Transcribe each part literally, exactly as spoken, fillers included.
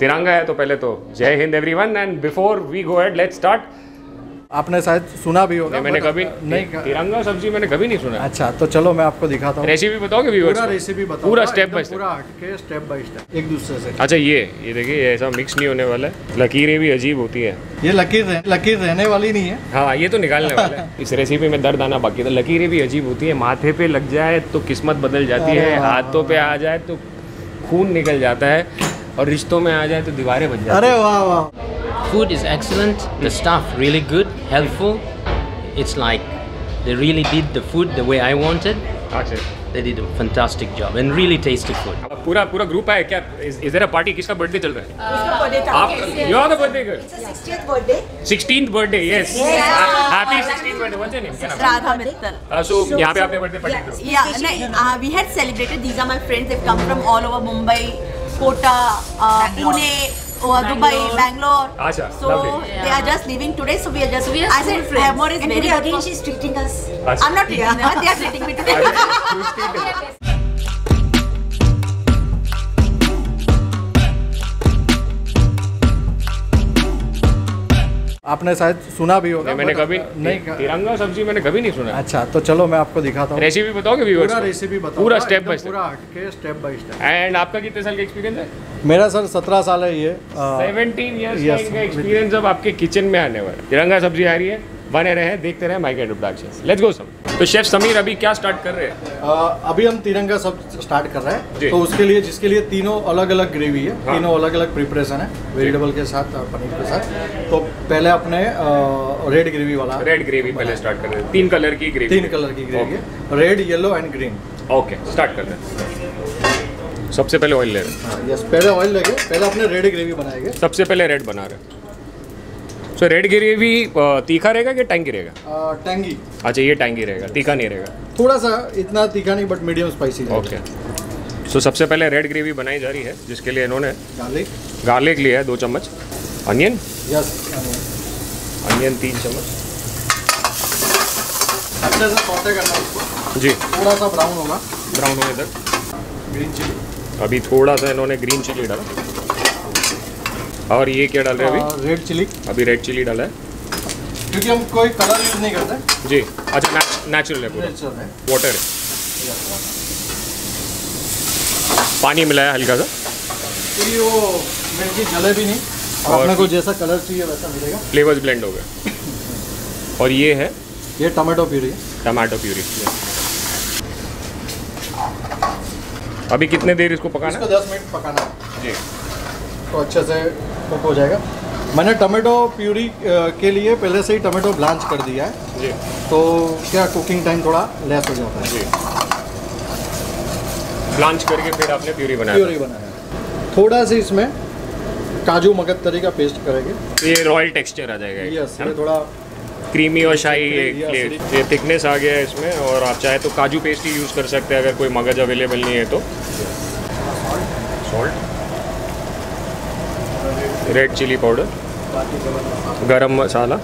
तिरंगा है तो पहले तो जय Hind everyone and before we go head let's start. आपने शायद सुना भी होगा। मैंने कभी नहीं, तिरंगा सब्जी मैंने कभी नहीं सुना। अच्छा तो चलो मैं आपको दिखाता हूँ। रेसिपी बताओगे व्यूअर्स? पूरा रेसिपी बताओ, पूरा स्टेप बाय स्टेप, पूरा हटके स्टेप बाय स्टेप एक दूसरे से। अच्छा ये ये देखिए ऐसा मिक्स नहीं होने वाला है। लकीरें भी अजीब होती है। ये लकीर रह, लकीर रहने वाली नहीं है। हाँ ये तो निकालने वाला है। इस रेसिपी में दर्द आना बाकी था। लकीरें भी अजीब होती है, माथे पे लग जाए तो किस्मत बदल जाती है, हाथों पे आ जाए तो खून निकल जाता है और रिश्तों में आ जाए तो दीवारें बन जाती है। अरे वाह वाह। Food is excellent, the staff really good, helpful. It's like they really did the food the way I wanted. That's it. They did a fantastic job and really tasty food. पूरा पूरा ग्रुप है क्या? Is there a party? किसका birthday चल रहा है? आप you are the birthday girl. It's a sixtieth birthday. Sixteenth birthday, yes. Happy sixteenth birthday. What's your name? Radha Mittal. So यहाँ पे आपने birthday party की? Yeah, no, we had celebrated. These are my friends. They've come from all over Mumbai, Kota, Pune. Oh, Dubai, Bangalore. Acha, so lovely. They are just leaving today, so we are just. We are I said, Amor is very good. Again, she is treating us. Acha. I'm not treating her. Yeah. They are treating me today. आपने शायद सुना भी होगा। मैंने कभी नहीं, तिरंगा सब्जी मैंने कभी नहीं सुना। अच्छा तो चलो मैं आपको दिखाता हूँ। रेसिपी बताओगे व्यूअर्स? पूरा रेसिपी बताओ, पूरा स्टेप बाय स्टेप, पूरा हटके स्टेप बाय स्टेप। एंड आपका कितने साल का एक्सपीरियंस है? मेरा सर सत्रह साल है। ये सेवेंटीन इयर्स का एक्सपीरियंस अब आपके किचन में आने वाला। तिरंगा सब्जी आ रही है, बने रहे, देखते रहे my cat productions. Let's go some. तो शेफ समीर अभी क्या स्टार्ट कर रहे हैं? अभी हम तिरंगा सब्जी स्टार्ट कर रहे हैं, तो उसके लिए जिसके लिए तीनों अलग अलग ग्रेवी है। हाँ। तीनों अलग अलग प्रिपरेशन है, वेजिटेबल के साथ और पनीर के साथ। तो पहले अपने रेड ग्रेवी वाला, रेड ग्रेवी पहले स्टार्ट कर रहे हैं। तीन कलर की ग्रेवी, तीन कलर की ग्रेवी है, red, yellow and green. Okay start कर रहे हैं। सबसे पहले ऑयल ले रहे हैं। यस पहले ऑयल लेके पहले अपने रेड ग्रेवी बनाएंगे। सबसे पहले रेड बना रहे। सो रेड ग्रेवी तीखा रहेगा कि टैंगी रहेगा? टैंगी। अच्छा ये टैंगी रहेगा, तीखा नहीं रहेगा। थोड़ा सा, इतना तीखा नहीं but medium spicy. Okay so सबसे पहले रेड ग्रेवी बनाई जा रही है, जिसके लिए इन्होंने गार्लिक गार्लिक लिया है दो चम्मच, अनियन, यस अनियन तीन चम्मच। अच्छे से सौते करना इसको जी, थोड़ा सा ब्राउन होगा, ब्राउन होने तक। ग्रीन चिली, अभी थोड़ा सा इन्होंने ग्रीन चिली डाला। और ये क्या डाल रहे हैं अभी? Red chilli. अभी रेड चिली डाला है क्योंकि हम कोई कलर यूज नहीं करते जी। अच्छा ना, नेचुरल है पूरा, नेचुरल है, वाटर है, पानी मिलाया हल्का सा, क्योंकि वो मिर्ची जले भी नहीं और अपने को जैसा कलर चाहिए वैसा मिलेगा, फ्लेवर्स ब्लेंड हो गए। और ये है, ये टमाटो प्यूरी, टमाटो प्यूरी। अभी कितने देर इसको पकाना? इसको दस मिनट पकाना जी, तो अच्छे से कुक हो जाएगा। मैंने टमाटो प्यूरी के लिए पहले से ही टमाटो ब्लांच कर दिया है जी, तो क्या कुकिंग टाइम थोड़ा लेस हो जाता है जी। ब्लांच करके फिर आपने प्यूरी बनाया? प्यूरी बनाया। थोड़ा सा इसमें काजू मगजतरी का पेस्ट करेंगे, ये रॉयल टेक्सचर आ जाएगा। यस ये थोड़ा क्रीमी और शाही एक ये थिकनेस आ गया है इसमें। और आप चाहे तो काजू पेस्ट ही यूज़ कर सकते हैं अगर कोई मगज अवेलेबल नहीं है तो। सॉल्ट, रेड चिली पाउडर, गरम मसाला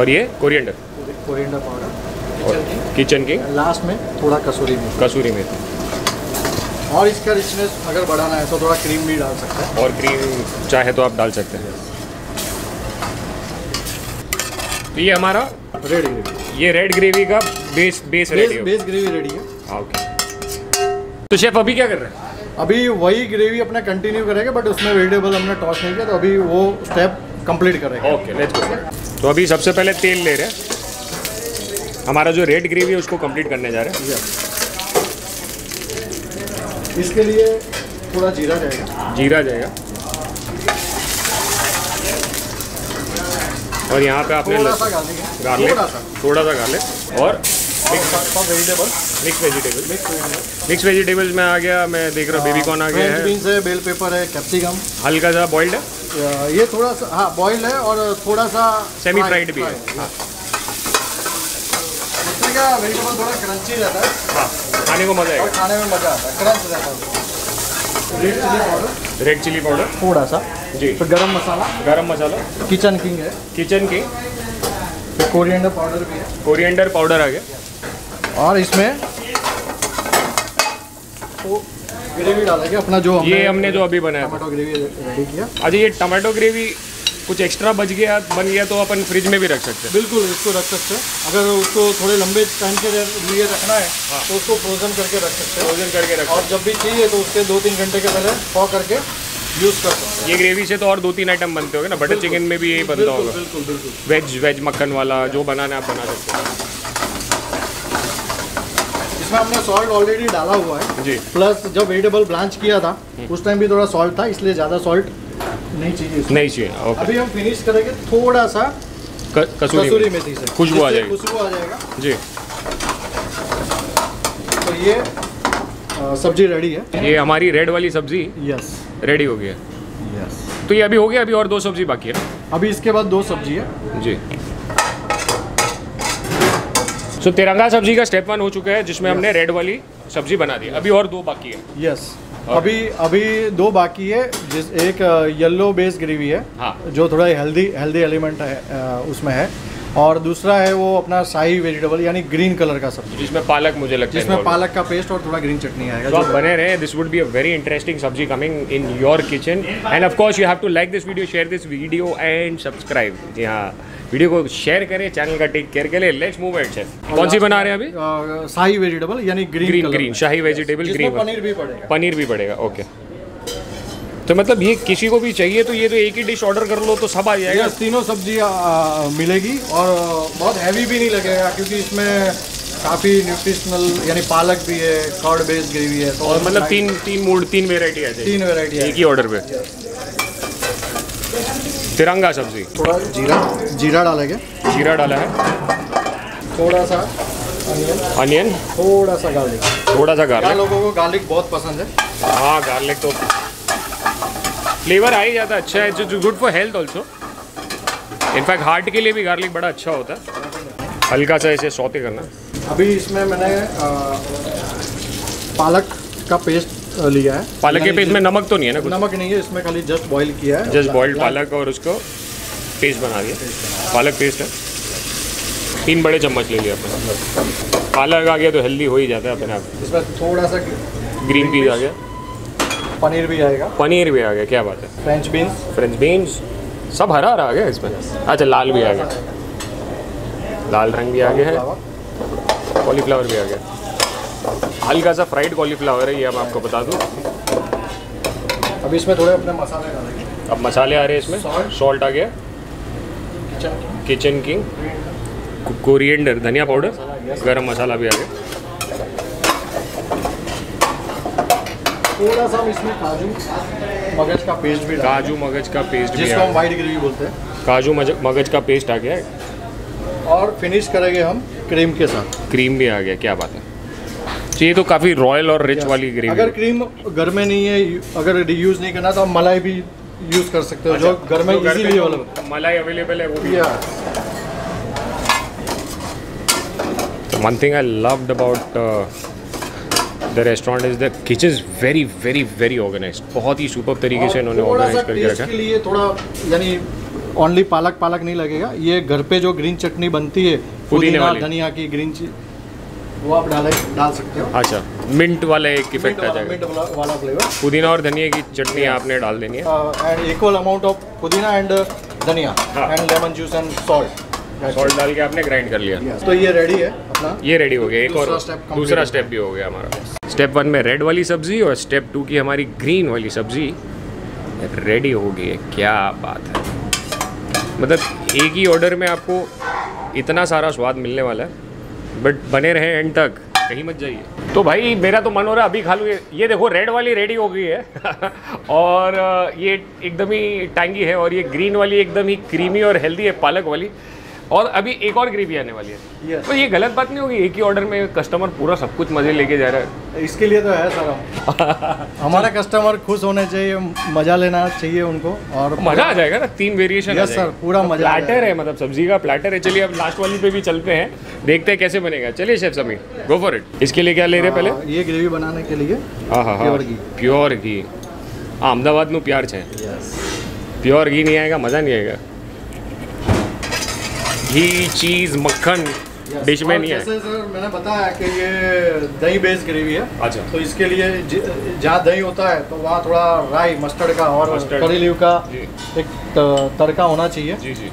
और ये coriander, coriander powder, Kitchen king, last में थोड़ा कसूरी मेथी, कसूरी मेथी। और इसका रिचनेस अगर बढ़ाना है तो थोड़ा क्रीम भी डाल सकते हैं, और क्रीम चाहे तो आप डाल सकते हैं। ये हमारा रेड ग्रेवी, ये रेड ग्रेवी का base base ready, base gravy ready है। ओके तो शेफ अभी क्या कर रहे हैं? अभी वही ग्रेवी अपना कंटिन्यू करेंगे, बट उसमें वेजिटेबल हमने टॉस नहीं किया, तो अभी वो स्टेप कंप्लीट करेंगे। Okay let's go. तो अभी सबसे पहले तेल ले रहे हैं, हमारा जो रेड ग्रेवी है उसको कंप्लीट करने जा रहे हैं। इसके लिए थोड़ा जीरा जाएगा, जीरा जाएगा। और यहाँ पे आपने गार्लिक, थोड़ा सा गार्लिक और vegetable, mix vegetable, mix vegetables में आ गया, मैं देख रहा हूँ बेबी कॉर्न आ गया है, बीन्स है, बेल पेपर है, कैप्सिकम हल्का सा बॉइल्ड है, ये थोड़ा सा, हाँ बॉइल्ड है और थोड़ा सा सेमी फ्राइड भी है। वेजिटेबल थोड़ा क्रंची रहता है, हाँ खाने को मजा आएगा, खाने में मजा आता है, क्रंच रहता है। Red chilli powder, red chilli powder थोड़ा सा जी, फिर गरम मसाला, गरम मसाला किचन किंग है, किचन किंग, फिर कोरिएंडर पाउडर भी है, कोरिएंडर पाउडर आ गया। और इसमें तो ग्रेवी डालेंगे अपना जो हमने ये हमने जो अभी बनाया टमाटो ग्रेवी रेडी किया। अच्छा ये टमाटो ग्रेवी कुछ एक्स्ट्रा बच गया बन गया तो अपन फ्रिज में भी रख सकते हैं। बिल्कुल इसको रख सकते हैं, अगर उसको थोड़े लंबे टाइम के लिए रखना है हाँ। तो उसको फ्रोजन करके रख सकते हैं, फ्रोजन करके रख, और जब भी चाहिए तो उसके दो तीन घंटे के पहले पॉक करके यूज़ कर सकते हैं। ये ग्रेवी से तो और दो तीन आइटम बनते होंगे ना, बटर चिकन में भी यही बनता होगा। बिल्कुल बिल्कुल वेज वेज मक्खन वाला जो बनाना आप बना सकते हैं। इसमें हमने सॉल्ट ऑलरेडी डाला हुआ है जी, प्लस जब वेजिटेबल ब्लांच किया था उस टाइम भी थोड़ा सॉल्ट था, इसलिए ज़्यादा सॉल्ट नहीं चाहिए नहीं चाहिए ओके। अभी हम फिनिश करेंगे थोड़ा सा कसूरी मेथी से, खुशबू आ जाएगी, खुशबू आ जाएगा जी। तो ये आ, सब्जी रेडी है, ये हमारी रेड वाली सब्जी यस रेडी हो गई है यस। तो ये अभी हो गया, अभी और दो सब्जी बाकी है, अभी इसके बाद दो सब्जी है जी। सो so, तिरंगा सब्जी का स्टेप वन हो चुका है जिसमें हमने रेड वाली सब्जी बना दी, अभी और दो बाकी है यस। अभी अभी दो बाकी है, जिस एक येलो बेस ग्रेवी है हाँ। जो थोड़ा हेल्दी हेल्दी एलिमेंट है उसमें है, और दूसरा है वो अपना शाही वेजिटेबल यानी ग्रीन कलर का सब्जी जिसमें पालक, मुझे लगता है जिसमें पालक का पेस्ट और थोड़ा ग्रीन चटनी आएगा। तो आप बने रहे, this would be a very interesting sabzi coming in your kitchen and of course you have to like this video, share this video and subscribe. जी हाँ, वीडियो को शेयर करें, चैनल का टेक केयर के लिए। लेट्स मूव इट शेफ, कौन सी बना रहे हैं अभी? शाही वेजिटेबल यानी ग्रीन ग्रीन ग्रीन शाही वेजिटेबल ग्रीन, पनीर भी पड़ेगा, पनीर भी पड़ेगा ओके। तो मतलब ये किसी को भी चाहिए तो ये तो एक ही डिश ऑर्डर कर लो तो सब आ जाएगा, तीनों सब्जी मिलेगी और बहुत हैवी भी नहीं लगेगा क्योंकि इसमें काफ़ी न्यूट्रिशनल यानी पालक भी है, कर्ड बेस्ड ग्रेवी है, और मतलब तीन तीन मूड तीन वेरायटी आ जाएगी, तीन वेरायटी एक ही ऑर्डर पे। तिरंगा सब्जी, थोड़ा जीरा जीरा डालेंगे, जीरा डाला है, थोड़ा सा अनियन अनियन थोड़ा सा गार्लिक, थोड़ा सा गार्लिक, लोगों को गार्लिक बहुत पसंद है हाँ, गार्लिक तो फ्लेवर आ ही जाता अच्छा है, जो good for health also, in fact heart के लिए भी गार्लिक बड़ा अच्छा होता है। हल्का सा इसे सौते करना। अभी इसमें मैंने आ, पालक का पेस्ट लिया है, पालक के पेस्ट में नमक तो नहीं है ना कुछ? नमक नहीं है इसमें, खाली जस्ट बॉईल किया है, जस्ट बॉइल्ड पालक और उसको पेस्ट बना दिया, पालक पेस्ट है। तीन बड़े चम्मच ले लिया अपने, पालक आ गया तो हेल्दी हो ही जाता है अपने आप। इसमें थोड़ा सा ग्रीन पीस आ गया, पनीर भी आएगा, पनीर भी आ गया क्या बात है, फ्रेंच बीन्स, फ्रेंच बीन्स सब हरा हरा आ गया इसमें अच्छा, लाल भी आ गया, लाल रंग भी आ गया है, कॉलीफ्लावर भी आ गया, हल्का सा फ्राइड कॉलीफ्लावर है ये अब आपको बता दूं। अब इसमें थोड़े अपने मसाले डालेंगे, अब मसाले आ रहे हैं इसमें, सॉल्ट आ गया, किचन किंग, कोरिएंडर, धनिया पाउडर, गरम मसाला भी आ गया, थोड़ा सा इसमें काजू मगज का पेस्ट भी, काजू मगज का पेस्ट भी, जिसको हम वाइट ग्रेवी बोलते हैं, काजू मगज का पेस्ट आ गया, और फिनिश करेंगे हम क्रीम के साथ, क्रीम भी आ गया क्या बात है। ये तो काफ़ी रॉयल और रिच वाली ग्रेवी। अगर क्रीम घर में नहीं है, अगर यूज़ नहीं करना तो आप मलाई भी यूज़ कर सकते हो अच्छा, जो घर में इजीली अवेलेबल, मलाई अवेलेबल है वो भी। One thing I loved about the restaurant is the kitchen is very very very organised, बहुत ही सुपर तरीके से इन्होंने ऑर्गेनाइज करके रखा है। थोड़ा यानी ओनली पालक पालक नहीं लगेगा, ये घर पे जो ग्रीन चटनी बनती है पुदीना धनिया की ग्रीन वो आप डाल डाल सकते हो अच्छा, मिंट वाला एक इफेक्ट आ जाएगा, मिंट वाला फ्लेवर, पुदीना और धनिया की चटनी आपने डाल देनी है and equal amount of pudina and dhania and lemon juice and salt, salt डाल के आपने ग्राइंड कर लिया yes. तो ये रेडी है अपना, ये रेडी हो गया, एक और दूसरा स्टेप भी हो गया हमारा। स्टेप वन में रेड वाली सब्जी और स्टेप टू की हमारी ग्रीन वाली सब्जी रेडी हो गई है क्या बात है, मतलब एक ही ऑर्डर में आपको इतना सारा स्वाद मिलने वाला है। बट बने रहे एंड तक, कहीं मत जाइए। तो भाई मेरा तो मन हो रहा है अभी खा लूँ, ये देखो रेड वाली रेडी हो गई है और ये एकदम ही टैंगी है, और ये ग्रीन वाली एकदम ही क्रीमी और हेल्दी है पालक वाली, और अभी एक और ग्रेवी आने वाली है yes. तो ये गलत बात नहीं होगी, एक ही ऑर्डर में कस्टमर पूरा सब कुछ मज़े लेके जा रहा है, इसके लिए तो है सारा हमारा कस्टमर खुश होने चाहिए, मज़ा लेना चाहिए उनको, और मज़ा आ जाएगा ना, तीन वेरिएशन yes, सर पूरा तो मज़ा प्लैटर है, मतलब सब्जी का प्लैटर है। चलिए अब लास्ट वाली पे भी चलते हैं, देखते हैं कैसे बनेगा। चलिए chef Sameer go for it. इसके लिए क्या ले रहे हैं पहले? ये ग्रेवी बनाने के लिए प्योर घी, हाँ अहमदाबाद में प्यार है, प्योर घी नहीं आएगा मज़ा नहीं आएगा, घी चीज़ मक्खन yes. डिश में नहीं है। सर मैंने बताया कि ये दही बेस ग्रेवी है। अच्छा। तो इसके लिए जहाँ दही होता है तो वहाँ थोड़ा राई मस्टर्ड का और करी लीव का एक तड़का होना चाहिए। जी जी।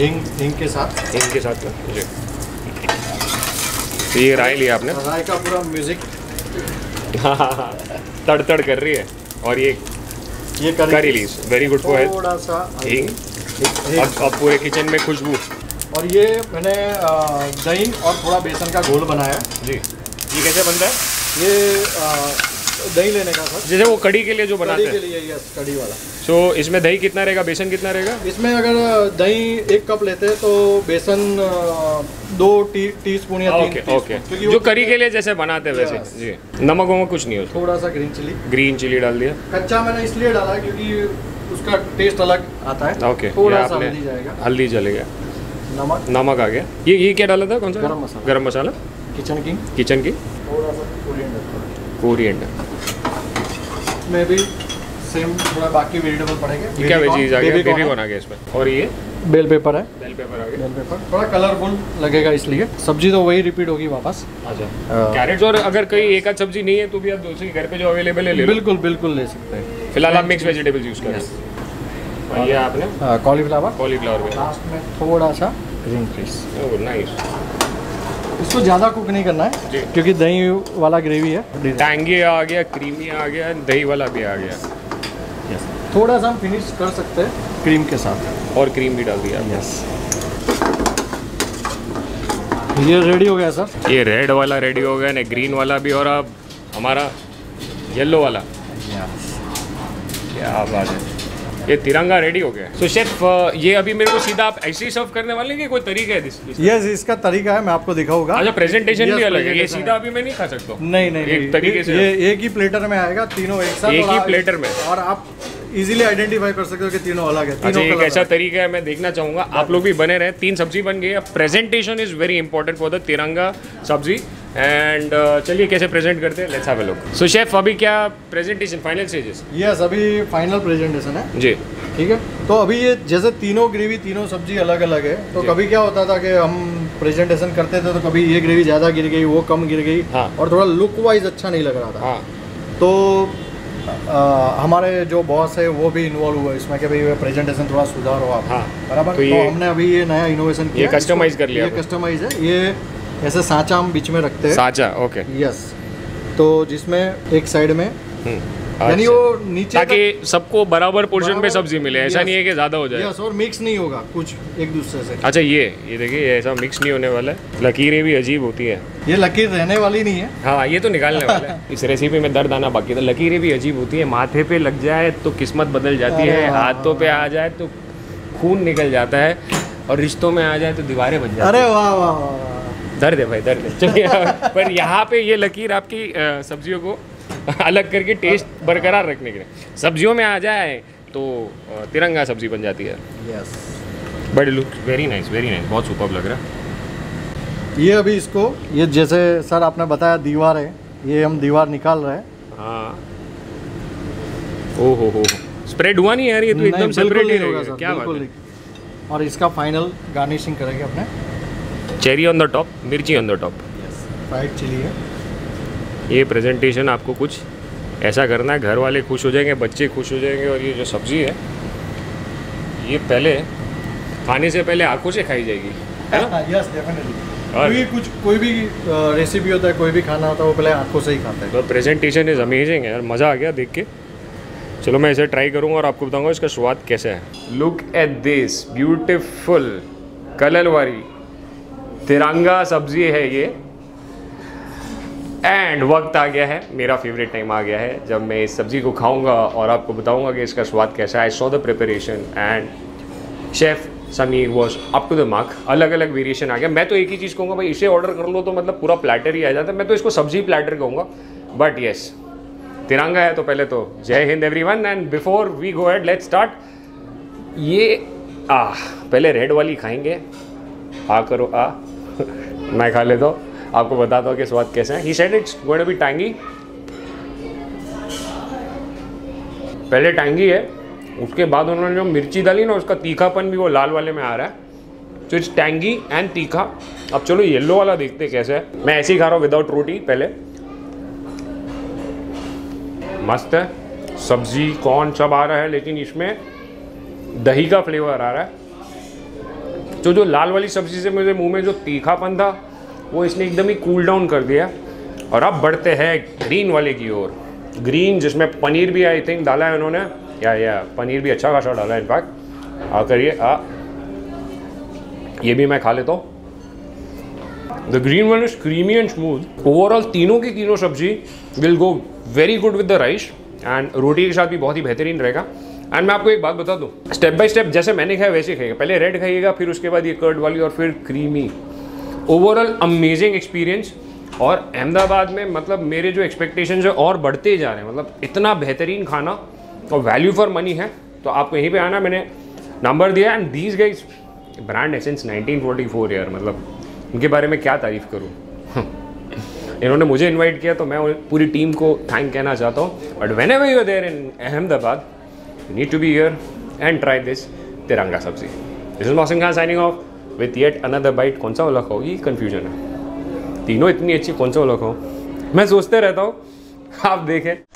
हिंग हिंग के साथ हिंग के साथ जी। तो ये राई लिया आपने, राई का पूरा म्यूजिक तड़ तड़ कर रही है। और ये ये curry leaves very good for health. थोड़ा सा हिंग, अब अब पूरे किचन में खुशबू। और ये मैंने दही और थोड़ा बेसन का घोल बनाया। जी ये कैसे बनता है? ये दही लेने का सर, जैसे वो कड़ी के लिए जो बनाते हैं, कड़ी के लिए। यस, कड़ी वाला। सो इसमें दही कितना रहेगा, बेसन कितना रहेगा? इसमें अगर दही एक कप लेते हैं तो बेसन दो टी टी स्पून या तीन टी स्पून, जो करी के लिए जैसे बनाते हैं वैसे। जी। नमक वमक कुछ नहीं होता, थोड़ा सा ग्रीन चिली ग्रीन चिली डाल दिया। कच्चा मैंने इसलिए डाला क्योंकि उसका टेस्ट अलग आता है। ओके। थोड़ा सा हल्दी जाएगा, हल्दी चलेगा, नमक नमक आ गया। ये ये क्या डाला था, कौन सा? Garam masala. Garam masala, Kitchen King Kitchen King, थोड़ा सा कोरिएंडर कोरिएंडर में भी सेम, थोड़ा बाकी वेजिटेबल पड़ेंगे। ये क्या वेजीज आ गया, बेबी बना गया इसमें। और ये बेल पेपर है, बेल पेपर आ गया। बेल पेपर थोड़ा कलरफुल लगेगा इसलिए। सब्जी तो वही रिपीट होगी वापस। अच्छा। कैरेट्स, और अगर कहीं एक आध सब्जी नहीं है तो भी आप दूसरी घर पे जो अवेलेबल है ले लो। बिल्कुल बिल्कुल ले सकते हैं। फिलहाल आप मिक्स वेजिटेबल्स यूज करें। और ये आपने कॉलीफ्लावर कॉलीफ्लावर में लास्ट में थोड़ा सा ग्रीन पीस। Oh nice. इसको ज़्यादा कुक नहीं करना है क्योंकि दही वाला ग्रेवी है। टैंगी आ गया, क्रीमी आ गया, दही वाला भी आ गया। Yes. थोड़ा सा हम फिनिश कर सकते हैं क्रीम के साथ, और क्रीम भी डाल दिया। Yes yes. ये रेडी हो गया सर। ये रेड वाला रेडी हो गया ना, ग्रीन वाला भी, और अब हमारा येलो वाला। yes. क्या बात है, ये तिरंगा रेडी हो गया। तो so, शेफ ये अभी मेरे को सीधा आप ऐसे ही सर्व करने वाले हैं कि कोई तरीका है? यस इस, yes, इसका तरीका है, मैं आपको दिखाऊंगा। अच्छा, प्रेजेंटेशन yes, भी अलग है। ये सीधा अभी मैं नहीं खा सकता। नहीं नहीं, एक तरीके से ये एक ही प्लेटर में आएगा, तीनों एक साथ, एक ही प्लेटर में। और आप इजीली आइडेंटिफाई कर सकते हो कि तीनों अलग है। तीनों एक ऐसा तरीका है, मैं देखना चाहूँगा। आप लोग भी बने रहे। तीन सब्जी बन गई है। Presentation is very important for the tiranga sabzi. And uh, चलिए कैसे प्रेजेंट करते हैं, let's have a look. So chef अभी क्या प्रेजेंटेशन, फाइनल स्टेजेस? यस, अभी फाइनल प्रेजेंटेशन है जी। ठीक है, तो अभी ये जैसे तीनों ग्रेवी, तीनों सब्जी अलग अलग है। तो कभी क्या होता था कि हम प्रेजेंटेशन करते थे तो कभी ये ग्रेवी ज़्यादा गिर गई, वो कम गिर गई। हाँ। और थोड़ा लुक वाइज अच्छा नहीं लग रहा था। हाँ। तो आ, हमारे जो बॉस है वो भी इन्वॉल्व हुआ इसमें कि भाई प्रेजेंटेशन थोड़ा सुधार हो आप। हाँ। बराबर। तो, तो हमने अभी ये नया इनोवेशन किया, ये कस्टमाइज कर लिया। ये कस्टमाइज है, ये ऐसे सांचा हम बीच में रखते हैं। सांचा, ओके। यस, तो जिसमें एक साइड में यानी वो नीचे, ताकि सबको बराबर पोर्शन पे सब्जी मिले। ऐसा नहीं है कि ज़्यादा हो जाए। यस, और मिक्स नहीं होगा कुछ एक दूसरे से। अच्छा, ये ये देखिए, ऐसा मिक्स नहीं होने वाला है। लकीरें भी अजीब होती है। ये लकीर रहने वाली नहीं है। हाँ, ये तो निकालने वाला है। इस रेसिपी में दर्द आना बाकी था। लकीरें भी अजीब होती है, माथे पे लग जाए तो किस्मत बदल जाती है, हाथों पे आ जाए तो खून निकल जाता है, और रिश्तों में आ जाए तो दीवारें बन जाती है। अरे वाह वाह, दर्द है भाई, दर्द है। चलिए, पर यहाँ पे ये लकीर आपकी सब्जियों को अलग करके टेस्ट बरकरार रखने के लिए सब्जियों में आ जाए तो तिरंगा सब्जी बन जाती है। Yes, but look very nice, very nice, बहुत सुपर्ब लग रहा है ये। अभी इसको ये जैसे सर आपने बताया दीवार है, ये हम दीवार निकाल रहे हैं। हाँ। ओ हो हो, स्प्रेड हुआ नहीं यार, ये तो एकदम सेपरेट ही रहेगा सर। क्या बात है। और इसका फाइनल गार्निशिंग करेंगे अपने, cherry on the top, mirchi on the top. Yes, fried chilli है। ये प्रेजेंटेशन आपको कुछ ऐसा करना है, घर वाले खुश हो जाएंगे, बच्चे खुश हो जाएंगे। और ये जो सब्ज़ी है ये पहले खाने से पहले आंखों से खाई जाएगी, है ना? Yes, definitely. और ये कुछ कोई भी रेसिपी होता है, कोई भी खाना होता है, वो पहले आंखों से ही खाता है। तो प्रेजेंटेशन इज़ अमेजिंग यार, मज़ा आ गया देख के। चलो मैं इसे ट्राई करूँगा और आपको बताऊँगा इसका स्वाद कैसा है। Look at this beautiful colour वाली तिरंगा सब्जी है ये। एंड वक्त आ गया है, मेरा फेवरेट टाइम आ गया है, जब मैं इस सब्ज़ी को खाऊंगा और आपको बताऊंगा कि इसका स्वाद कैसा है। I saw the preparation and chef Sameer was up to the mark. अलग अलग वेरिएशन आ गया। मैं तो एक ही चीज़ कहूँगा भाई, इसे ऑर्डर कर लो तो मतलब पूरा प्लेटर ही आ जाता है। मैं तो इसको सब्जी प्लेटर कहूँगा, बट येस तिरंगा है तो पहले तो जय हिंद everyone. And before we go head let's start. ये आ पहले रेड वाली खाएंगे। आ करो आ मैं खा लेता हूँ, आपको बताता हूँ कि स्वाद कैसे है। He said it's going to be tangy. पहले टैंगी है, उसके बाद उन्होंने जो मिर्ची डाली ना, उसका तीखापन भी वो लाल वाले में आ रहा है। तो इट्स टैंगी एंड तीखा। अब चलो येलो वाला देखते कैसा है। मैं ऐसे ही खा रहा हूँ विदाउट रोटी। पहले मस्त है, सब्जी कॉर्न सब आ रहा है, लेकिन इसमें दही का फ्लेवर आ रहा है। तो जो लाल वाली सब्जी से मुझे मुंह में जो तीखापन था वो इसने एकदम ही कूल डाउन कर दिया। और अब बढ़ते हैं ग्रीन वाले की ओर। ग्रीन जिसमें पनीर भी आई थिंक डाला है उन्होंने, या या पनीर भी अच्छा खासा डाला है इनफैक्ट। आ करिए आ, ये भी मैं खा लेता हूँ। The green one is creamy and smooth. Overall तीनों की तीनों सब्जी will go very good with the rice and रोटी के साथ भी बहुत ही बेहतरीन रहेगा। एंड मैं आपको एक बात बता दूँ, स्टेप बाय स्टेप जैसे मैंने खाया वैसे खाइएगा। पहले रेड खाइएगा, फिर उसके बाद ये कर्ड वाली और फिर क्रीमी। Overall amazing experience. और अहमदाबाद में मतलब मेरे जो एक्सपेक्टेशंस है और बढ़ते जा रहे हैं, मतलब इतना बेहतरीन खाना और वैल्यू फॉर मनी है। तो आपको यहीं पे आना, मैंने नंबर दिया। And these guys brand essence nineteen forty four, यार मतलब उनके बारे में क्या तारीफ़ करूँ। इन्होंने मुझे इन्वाइट किया तो मैं पूरी टीम को थैंक कहना चाहता हूँ। But whenever you are there in Ahmedabad you need to be here and try this Tiranga Sabzi. This is Mohsin Khan signing off with yet another bite. कौन सा वाला खाओ, ये कन्फ्यूजन है, तीनों इतनी अच्छी, कौन सा वाला खाओ मैं सोचते रहता हूँ। आप देखें।